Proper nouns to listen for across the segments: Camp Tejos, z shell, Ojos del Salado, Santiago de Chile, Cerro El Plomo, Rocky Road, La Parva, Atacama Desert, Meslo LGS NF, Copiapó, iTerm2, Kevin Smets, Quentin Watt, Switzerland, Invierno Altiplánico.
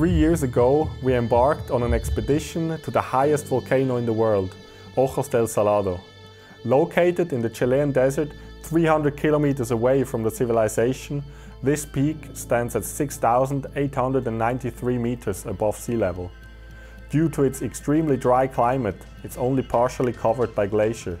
3 years ago, we embarked on an expedition to the highest volcano in the world, Ojos del Salado. Located in the Chilean desert, 300 kilometers away from the civilization, this peak stands at 6,893 meters above sea level. Due to its extremely dry climate, it's only partially covered by glacier.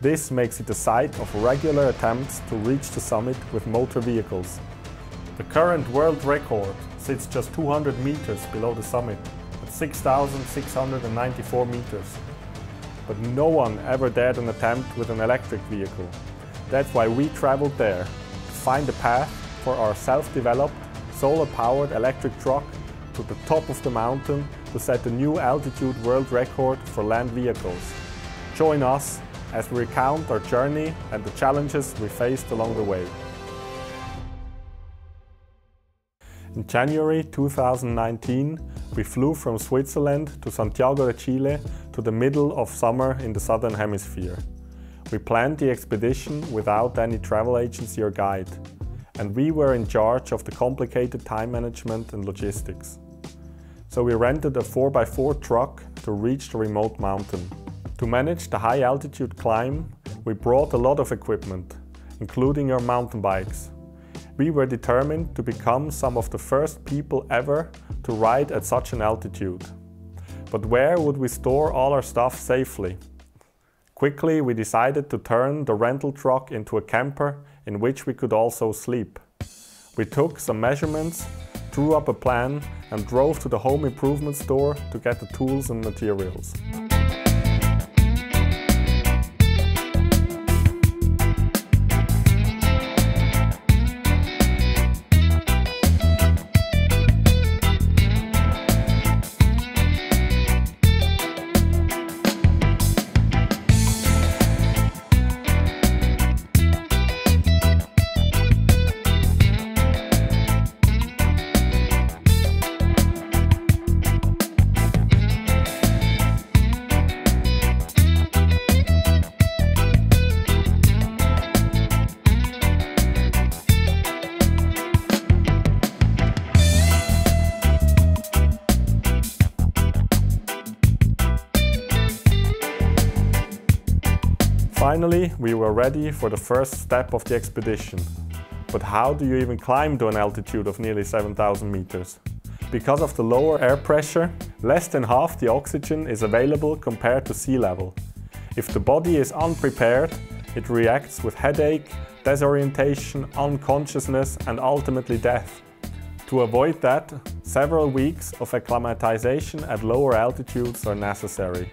This makes it the site of regular attempts to reach the summit with motor vehicles. The current world record sits just 200 meters below the summit, at 6,694 meters. But no one ever dared an attempt with an electric vehicle. That's why we traveled there, to find a path for our self-developed, solar-powered electric truck to the top of the mountain to set a new altitude world record for land vehicles. Join us as we recount our journey and the challenges we faced along the way. In January 2019, we flew from Switzerland to Santiago de Chile to the middle of summer in the Southern Hemisphere. We planned the expedition without any travel agency or guide, and we were in charge of the complicated time management and logistics. So we rented a 4x4 truck to reach the remote mountain. To manage the high altitude climb, we brought a lot of equipment, including our mountain bikes. We were determined to become some of the first people ever to ride at such an altitude. But where would we store all our stuff safely? Quickly, we decided to turn the rental truck into a camper in which we could also sleep. We took some measurements, drew up a plan, and drove to the home improvement store to get the tools and materials. Finally, we were ready for the first step of the expedition. But how do you even climb to an altitude of nearly 7,000 meters? Because of the lower air pressure, less than half the oxygen is available compared to sea level. If the body is unprepared, it reacts with headache, disorientation, unconsciousness, and ultimately death. To avoid that, several weeks of acclimatization at lower altitudes are necessary.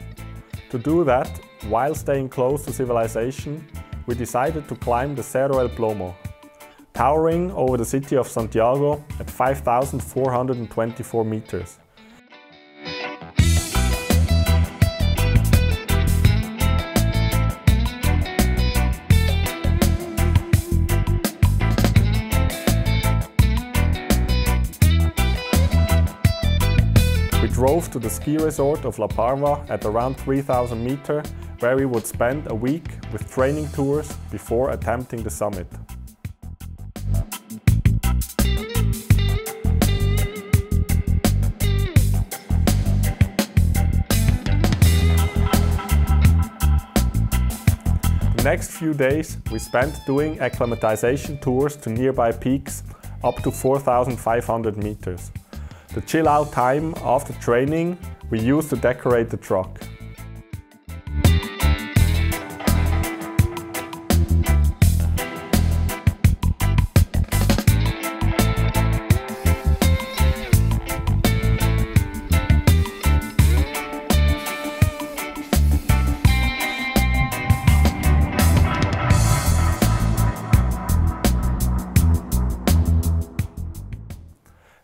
To do that, while staying close to civilization, we decided to climb the Cerro El Plomo, towering over the city of Santiago at 5,424 meters. We drove to the ski resort of La Parva at around 3,000 meters, where we would spend a week with training tours before attempting the summit. The next few days we spent doing acclimatization tours to nearby peaks up to 4,500 meters. The chill out time after training we used to decorate the truck.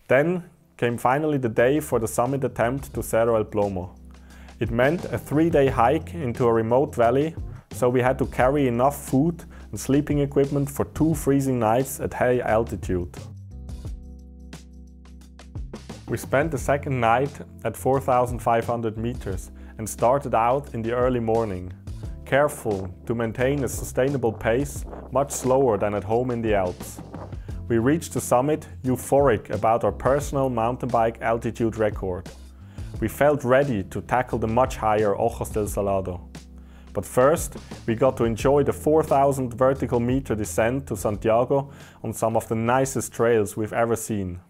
Then came finally the day for the summit attempt to Cerro El Plomo. It meant a 3-day hike into a remote valley, so we had to carry enough food and sleeping equipment for 2 freezing nights at high altitude. We spent the second night at 4,500 meters and started out in the early morning, careful to maintain a sustainable pace, much slower than at home in the Alps. We reached the summit euphoric about our personal mountain bike altitude record. We felt ready to tackle the much higher Ojos del Salado. But first, we got to enjoy the 4,000 vertical meter descent to Santiago on some of the nicest trails we've ever seen.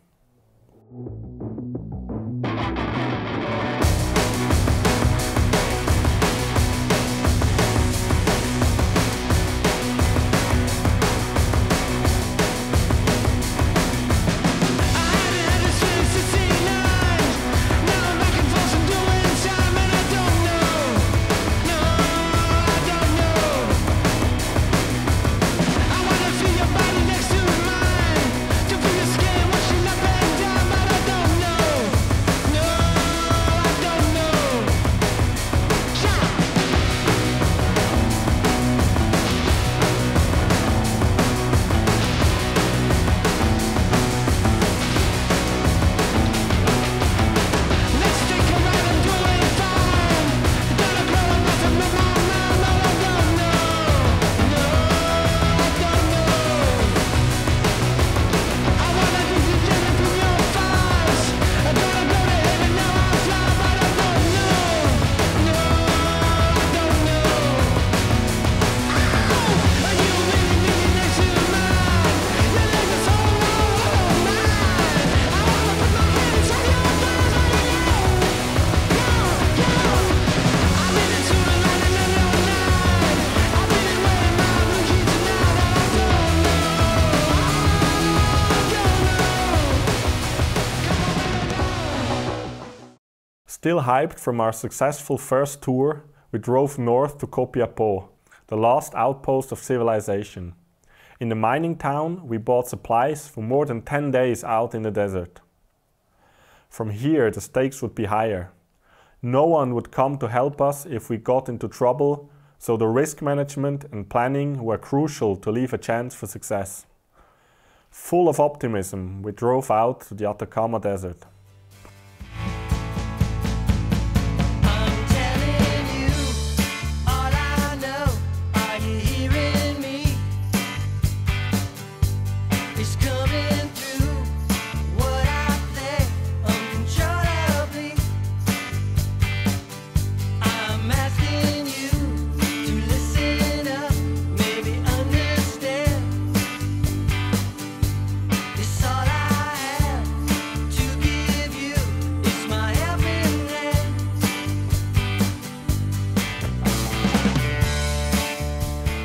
Still hyped from our successful first tour, we drove north to Copiapó, the last outpost of civilization. In the mining town, we bought supplies for more than 10 days out in the desert. From here, the stakes would be higher. No one would come to help us if we got into trouble, so the risk management and planning were crucial to leave a chance for success. Full of optimism, we drove out to the Atacama Desert.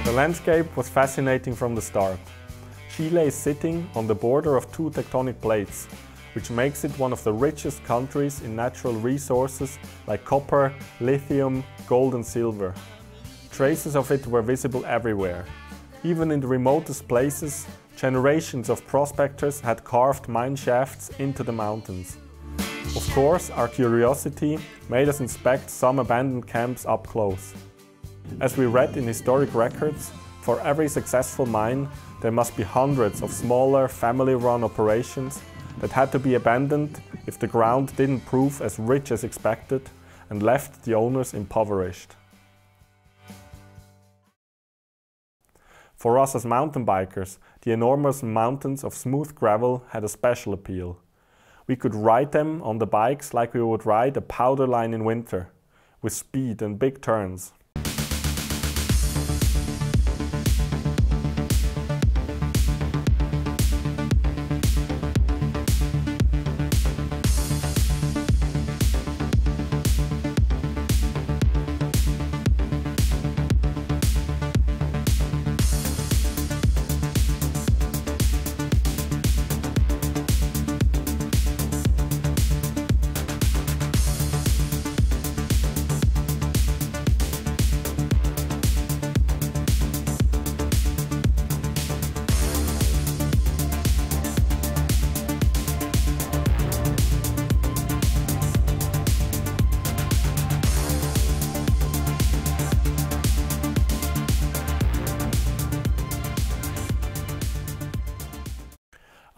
The landscape was fascinating from the start. Chile is sitting on the border of two tectonic plates, which makes it one of the richest countries in natural resources like copper, lithium, gold and silver. Traces of it were visible everywhere. Even in the remotest places, generations of prospectors had carved mine shafts into the mountains. Of course, our curiosity made us inspect some abandoned camps up close. As we read in historic records, for every successful mine there must be hundreds of smaller family-run operations that had to be abandoned if the ground didn't prove as rich as expected and left the owners impoverished. For us as mountain bikers, the enormous mountains of smooth gravel had a special appeal. We could ride them on the bikes like we would ride a powder line in winter, with speed and big turns.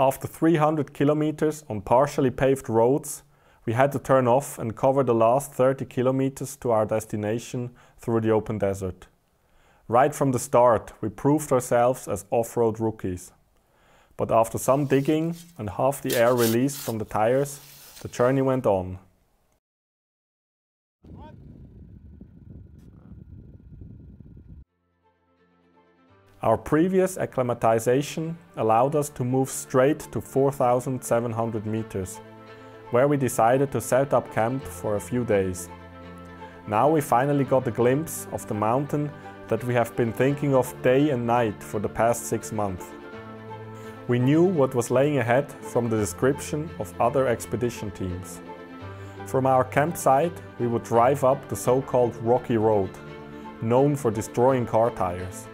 After 300 kilometers on partially paved roads, we had to turn off and cover the last 30 kilometers to our destination through the open desert. Right from the start, we proved ourselves as off-road rookies. But after some digging and half the air released from the tires, the journey went on. Our previous acclimatization allowed us to move straight to 4,700 meters, where we decided to set up camp for a few days. Now we finally got a glimpse of the mountain that we have been thinking of day and night for the past 6 months. We knew what was laying ahead from the description of other expedition teams. From our campsite, we would drive up the so-called Rocky Road, known for destroying car tires.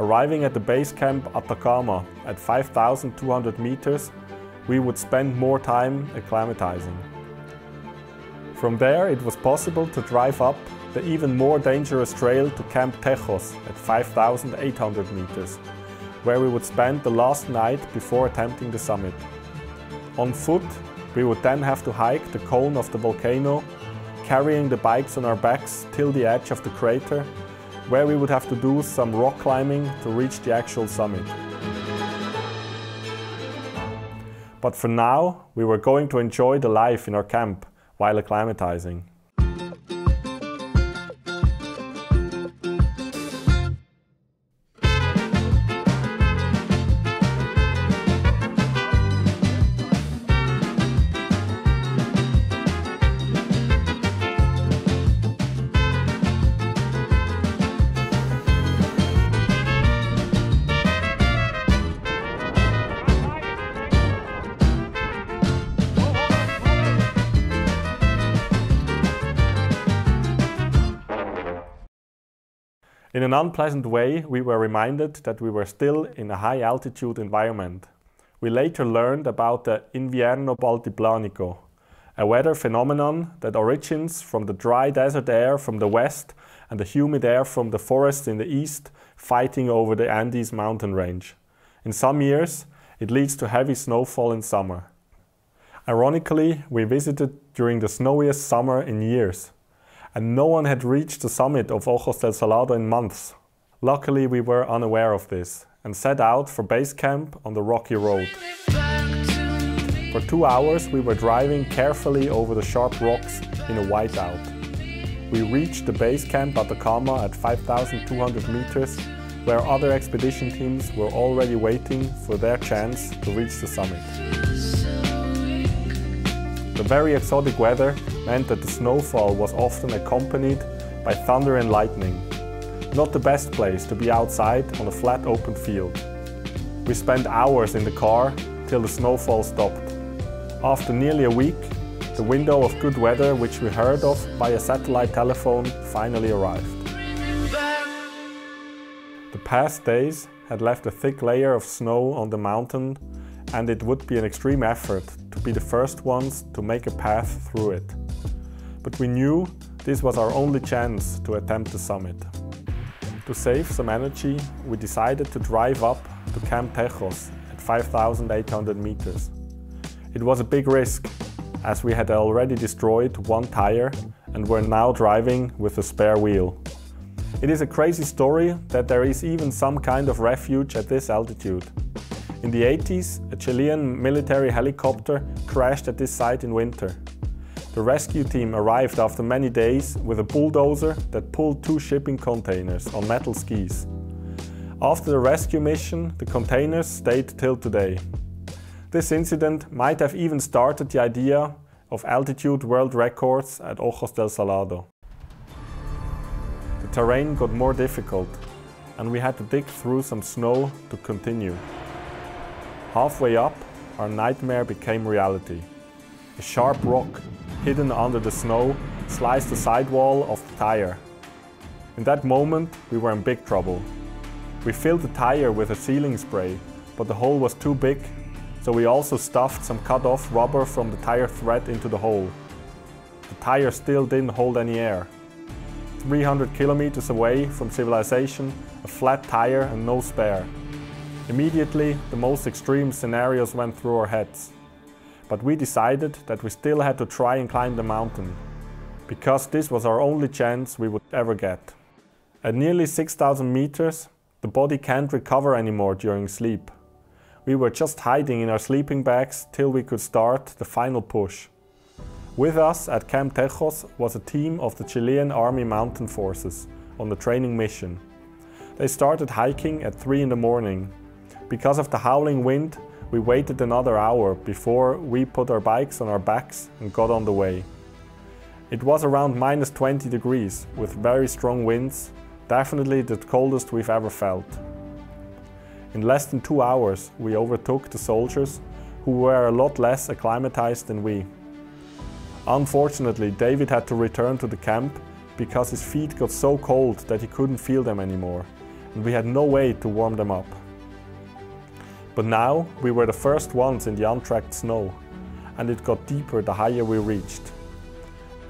Arriving at the base camp Atacama at 5,200 meters, we would spend more time acclimatizing. From there, it was possible to drive up the even more dangerous trail to Camp Tejos at 5,800 meters, where we would spend the last night before attempting the summit. On foot, we would then have to hike the cone of the volcano, carrying the bikes on our backs till the edge of the crater, where we would have to do some rock climbing to reach the actual summit. But for now, we were going to enjoy the life in our camp while acclimatizing. In an unpleasant way, we were reminded that we were still in a high-altitude environment. We later learned about the Invierno Altiplánico, a weather phenomenon that originates from the dry desert air from the west and the humid air from the forests in the east fighting over the Andes mountain range. In some years, it leads to heavy snowfall in summer. Ironically, we visited during the snowiest summer in years, and no one had reached the summit of Ojos del Salado in months. Luckily, we were unaware of this and set out for base camp on the Rocky Road. For 2 hours, we were driving carefully over the sharp rocks in a whiteout. We reached the base camp Atacama at 5,200 meters, where other expedition teams were already waiting for their chance to reach the summit. The very exotic weather meant that the snowfall was often accompanied by thunder and lightning. Not the best place to be outside on a flat open field. We spent hours in the car till the snowfall stopped. After nearly a week, the window of good weather, which we heard of via satellite telephone, finally arrived. The past days had left a thick layer of snow on the mountain, and it would be an extreme effort to be the first ones to make a path through it. But we knew this was our only chance to attempt the summit. To save some energy, we decided to drive up to Camp Tejos at 5,800 meters. It was a big risk, as we had already destroyed one tire and were now driving with a spare wheel. It is a crazy story that there is even some kind of refuge at this altitude. In the 80s, a Chilean military helicopter crashed at this site in winter. The rescue team arrived after many days with a bulldozer that pulled 2 shipping containers on metal skis. After the rescue mission, the containers stayed till today. This incident might have even started the idea of altitude world records at Ojos del Salado. The terrain got more difficult, and we had to dig through some snow to continue. Halfway up, our nightmare became reality. A sharp rock, hidden under the snow, sliced the sidewall of the tire. In that moment, we were in big trouble. We filled the tire with a sealing spray, but the hole was too big, so we also stuffed some cut-off rubber from the tire thread into the hole. The tire still didn't hold any air. 300 kilometers away from civilization, a flat tire and no spare. Immediately, the most extreme scenarios went through our heads. But we decided that we still had to try and climb the mountain, because this was our only chance we would ever get. At nearly 6,000 meters, the body can't recover anymore during sleep. We were just hiding in our sleeping bags till we could start the final push. With us at Camp Tejos was a team of the Chilean Army Mountain Forces on the training mission. They started hiking at 3 in the morning. Because of the howling wind, we waited another hour before we put our bikes on our backs and got on the way. It was around -20 degrees with very strong winds, definitely the coldest we've ever felt. In less than 2 hours, we overtook the soldiers, who were a lot less acclimatized than we. Unfortunately, David had to return to the camp because his feet got so cold that he couldn't feel them anymore, and we had no way to warm them up. But now we were the first ones in the untracked snow, and it got deeper the higher we reached.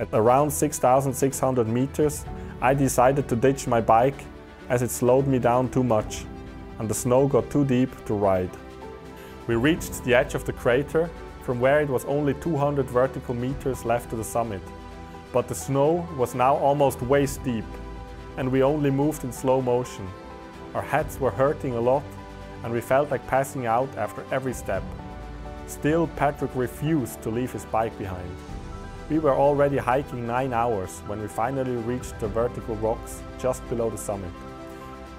At around 6,600 meters, I decided to ditch my bike as it slowed me down too much, and the snow got too deep to ride. We reached the edge of the crater, from where it was only 200 vertical meters left to the summit. But the snow was now almost waist deep, and we only moved in slow motion. Our heads were hurting a lot, and we felt like passing out after every step. Still, Patrick refused to leave his bike behind. We were already hiking 9 hours when we finally reached the vertical rocks just below the summit.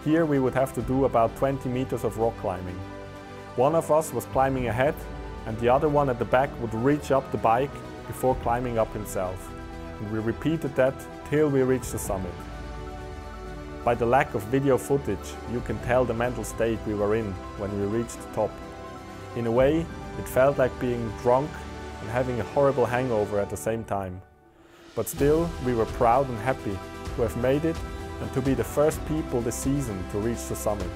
Here we would have to do about 20 meters of rock climbing. One of us was climbing ahead, and the other one at the back would reach up the bike before climbing up himself. And we repeated that till we reached the summit. By the lack of video footage, you can tell the mental state we were in when we reached the top. In a way, it felt like being drunk and having a horrible hangover at the same time. But still, we were proud and happy to have made it and to be the first people this season to reach the summit.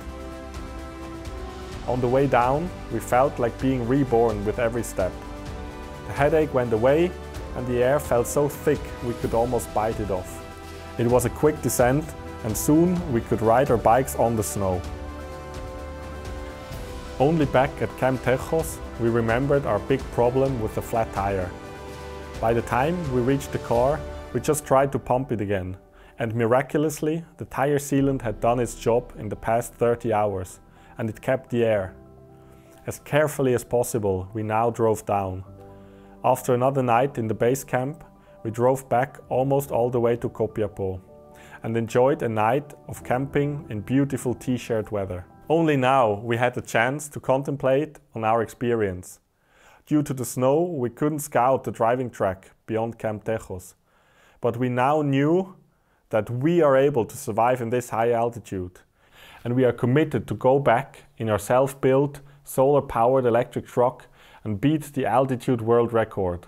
On the way down, we felt like being reborn with every step. The headache went away, and the air felt so thick we could almost bite it off. It was a quick descent, and soon we could ride our bikes on the snow. Only back at Camp Tejos, we remembered our big problem with the flat tire. By the time we reached the car, we just tried to pump it again. And miraculously, the tire sealant had done its job in the past 30 hours, and it kept the air. As carefully as possible, we now drove down. After another night in the base camp, we drove back almost all the way to Copiapó and enjoyed a night of camping in beautiful t-shirt weather. Only now we had the chance to contemplate on our experience. Due to the snow, we couldn't scout the driving track beyond Camp Tejos, but we now knew that we are able to survive in this high altitude, and we are committed to go back in our self-built, solar-powered electric truck and beat the altitude world record.